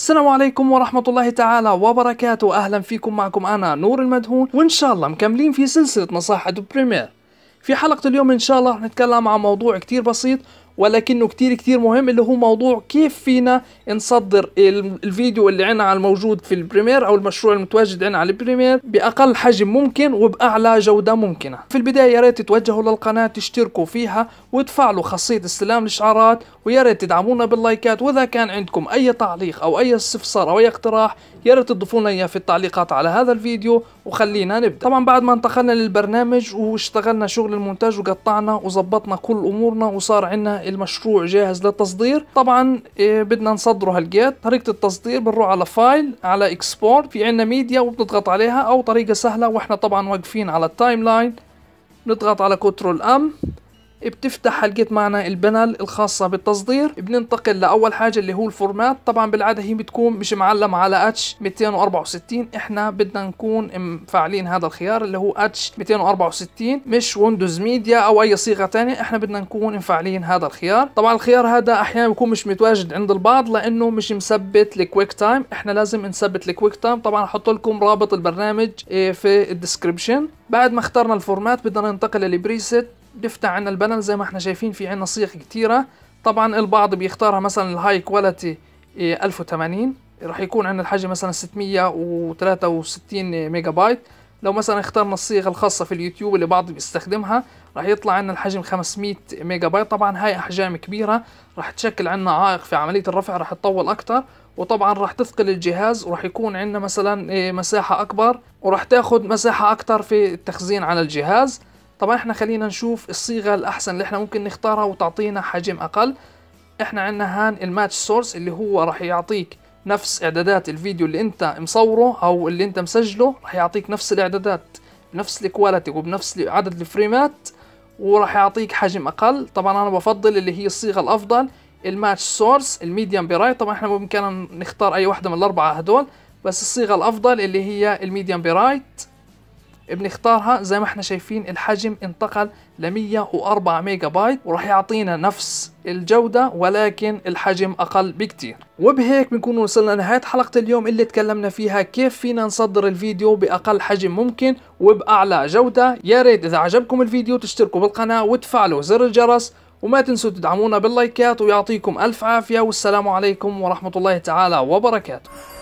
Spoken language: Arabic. السلام عليكم ورحمة الله تعالى وبركاته. أهلا فيكم، معكم أنا نور المدهون، وإن شاء الله مكملين في سلسلة نصائح البريمير. في حلقة اليوم إن شاء الله رح نتكلم عن موضوع كتير بسيط ولكنه كتير كتير مهم، اللي هو موضوع كيف فينا نصدر الفيديو اللي عنا على الموجود في البريمير أو المشروع المتواجد عنا على البريمير بأقل حجم ممكن وبأعلى جودة ممكنة. في البداية يا ريت تتوجهوا للقناة، تشتركوا فيها وتفعلوا خاصية استلام الإشعارات، ويا ريت تدعمونا باللايكات. وإذا كان عندكم أي تعليق أو أي استفسار أو أي اقتراح يا ريت تضيفوا لنا إياه في التعليقات على هذا الفيديو. وخلينا نبدأ. طبعا بعد ما انتقلنا للبرنامج واشتغلنا شغل المونتاج وقطعنا وظبطنا كل أمورنا وصار عنا المشروع جاهز للتصدير. طبعا بدنا نصدره هالجيت. طريقة التصدير بنروح على فايل، على اكسبورت، في عنا ميديا وبنضغط عليها، او طريقة سهلة واحنا طبعا واقفين على التايم لاين بنضغط على كنترول ام، بتفتح هالجيت معنا البانل الخاصة بالتصدير. بننتقل لأول حاجة اللي هو الفورمات. طبعا بالعادة هي بتكون مش معلم على H264، احنا بدنا نكون مفعلين هذا الخيار اللي هو H264، مش ويندوز ميديا او اي صيغة تانية، احنا بدنا نكون مفعلين هذا الخيار. طبعا الخيار هذا احيانا بيكون مش متواجد عند البعض لانه مش مثبت لكويك تايم، احنا لازم نثبت لكويك تايم. طبعا هحط لكم رابط البرنامج في الديسكربشن. بعد ما اخترنا الفورمات بدنا ننتقل للبريسيت. بنفتح عنا البانل زي ما احنا شايفين، في عنا صيغ كتيرة. طبعا البعض بيختارها مثلا الهاي كواليتي 1080، راح يكون عنا الحجم مثلا 663 ميجا بايت. لو مثلا اخترنا الصيغة الخاصة في اليوتيوب اللي بعض بيستخدمها راح يطلع عنا الحجم 500 ميجا بايت. طبعا هاي احجام كبيرة راح تشكل عنا عائق في عملية الرفع، راح تطول اكتر، وطبعا راح تثقل الجهاز، وراح يكون عنا مثلا مساحة اكبر وراح تاخد مساحة اكتر في التخزين على الجهاز. طبعا احنا خلينا نشوف الصيغة الأحسن اللي احنا ممكن نختارها وتعطينا حجم أقل. احنا عنا هان الماتش سورس اللي هو راح يعطيك نفس إعدادات الفيديو اللي انت مصوره أو اللي انت مسجله، راح يعطيك نفس الإعدادات بنفس الكواليتي وبنفس عدد الفريمات، وراح يعطيك حجم أقل. طبعا أنا بفضل اللي هي الصيغة الأفضل الماتش سورس الميديم بي راي. طبعا احنا بإمكاننا نختار أي واحدة من الأربعة هدول، بس الصيغة الأفضل اللي هي الميديم بي راي بنختارها. زي ما احنا شايفين الحجم انتقل ل 104 ميجا بايت، وراح يعطينا نفس الجودة ولكن الحجم أقل بكتير. وبهيك بنكون وصلنا لنهاية حلقة اليوم اللي تكلمنا فيها كيف فينا نصدر الفيديو بأقل حجم ممكن وبأعلى جودة. يا ريت إذا عجبكم الفيديو تشتركوا بالقناة وتفعلوا زر الجرس، وما تنسوا تدعمونا باللايكات، ويعطيكم ألف عافية، والسلام عليكم ورحمة الله تعالى وبركاته.